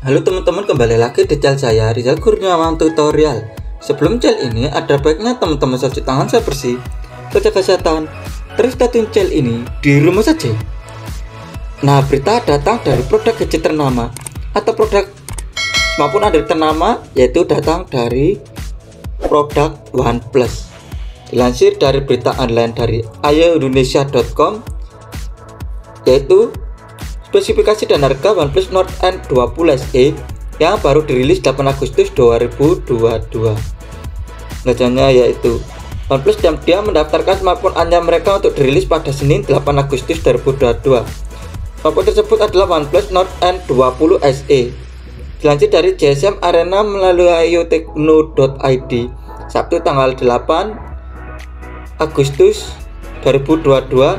Halo teman-teman, kembali lagi di channel saya Rizal Kurniawan Tutorial. Sebelum channel ini, ada baiknya teman-teman cuci tangan saya bersih, jaga kesehatan, terus tonton channel ini di rumah saja. Nah, berita datang dari produk gadget ternama atau produk maupun Android ternama, yaitu datang dari produk OnePlus. Dilansir dari berita online dari ayoindonesia.com, yaitu spesifikasi dan harga OnePlus Nord N20 SE yang baru dirilis 8 Agustus 2022. Lanjutannya yaitu OnePlus dia mendaftarkan smartphone anyar mereka untuk dirilis pada Senin 8 Agustus 2022. Smartphone tersebut adalah OnePlus Nord N20 SE. Dilansir dari GSM Arena melalui iotekno.id Sabtu tanggal 8 Agustus 2022.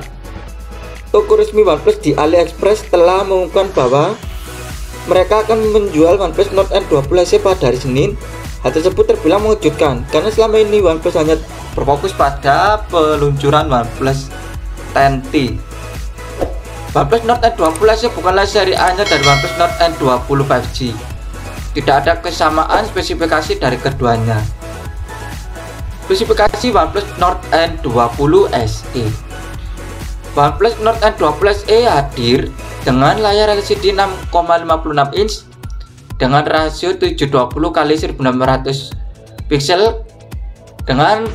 Toko resmi OnePlus di Aliexpress telah mengumumkan bahwa mereka akan menjual OnePlus Nord N20 SE pada hari Senin. Hal tersebut terbilang mengejutkan karena selama ini OnePlus hanya berfokus pada peluncuran OnePlus 10T. OnePlus Nord N20 SE bukanlah seri anyar dari OnePlus Nord N20 5G. Tidak ada kesamaan spesifikasi dari keduanya. Spesifikasi OnePlus Nord N20 SE. OnePlus Nord N20 SE hadir dengan layar LCD 6,56 inch dengan rasio 720x1600 pixel dengan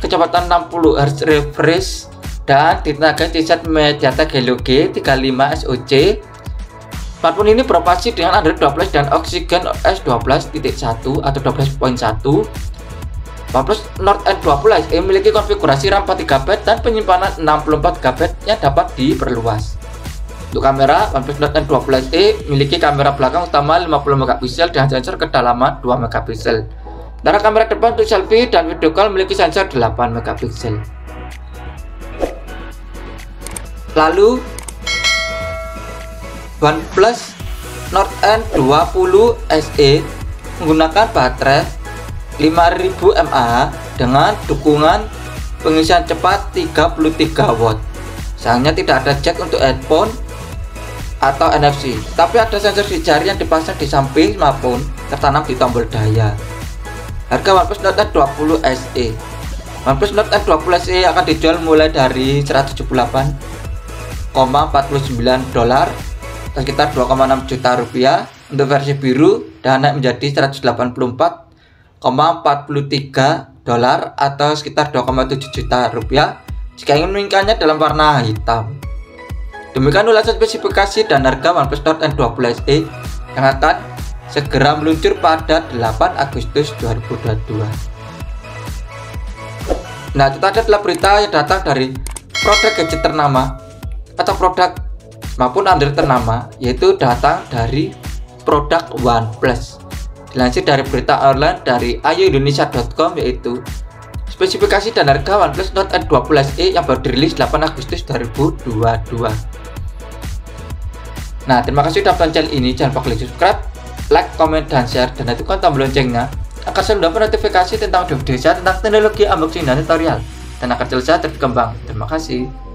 kecepatan 60Hz refresh dan ditenagai chipset MediaTek Helio G35 SoC. Smartphone ini beroperasi dengan Android 12 dan OxygenOS 12.1 atau 12.1. OnePlus Nord N20 SE memiliki konfigurasi RAM 4GB dan penyimpanan 64GB yang dapat diperluas. Untuk kamera, OnePlus Nord N20 SE memiliki kamera belakang utama 50MP dan sensor kedalaman 2MP. Sementara kamera depan untuk selfie dan video call memiliki sensor 8MP. Lalu, OnePlus Nord N20 SE menggunakan baterai 5000 mAh dengan dukungan pengisian cepat 33 watt. Sayangnya tidak ada jack untuk headphone atau NFC, tapi ada sensor di jari yang dipasang di samping maupun tertanam di tombol daya. Harga OnePlus Nord N20 SE. OnePlus Nord N20 SE akan dijual mulai dari 178,49 dolar, sekitar 2,6 juta rupiah untuk versi biru, dan naik menjadi 184,43 dolar atau sekitar 2,7 juta rupiah jika ingin menginginkannya dalam warna hitam. Demikian ulasan spesifikasi dan harga OnePlus Nord N20 SE yang akan segera meluncur pada 8 Agustus 2022. Nah, itu tadi adalah berita yang datang dari produk gadget ternama atau produk maupun Android ternama, yaitu datang dari produk OnePlus. Dilansir dari berita online dari ayoindonesia.com, yaitu spesifikasi dan harga OnePlus Nord N20 SE yang baru dirilis 8 Agustus 2022. Nah, terima kasih sudah menonton channel ini. Jangan lupa klik subscribe, like, komen, dan share, dan aktifkan tombol loncengnya agar selalu dapat notifikasi tentang video saya tentang teknologi, unboxing, dan tutorial, dan agar channel saya terus berkembang. Terima kasih.